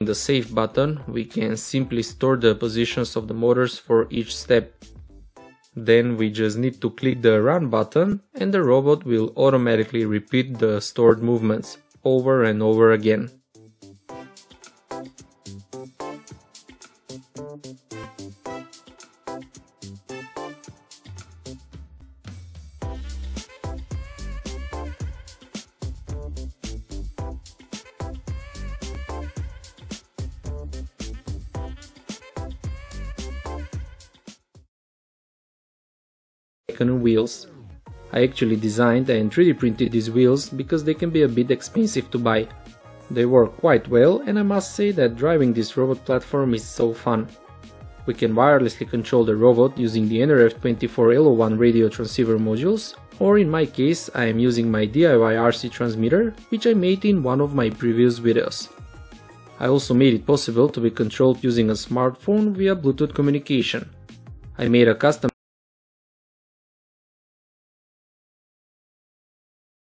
In the save button, we can simply store the positions of the motors for each step. Then we just need to click the run button and the robot will automatically repeat the stored movements over and over again. Wheels. I actually designed and 3D printed these wheels because they can be a bit expensive to buy. They work quite well and I must say that driving this robot platform is so fun. We can wirelessly control the robot using the NRF24L01 radio transceiver modules, or in my case I am using my DIY RC transmitter, which I made in one of my previous videos. I also made it possible to be controlled using a smartphone via Bluetooth communication. I made a custom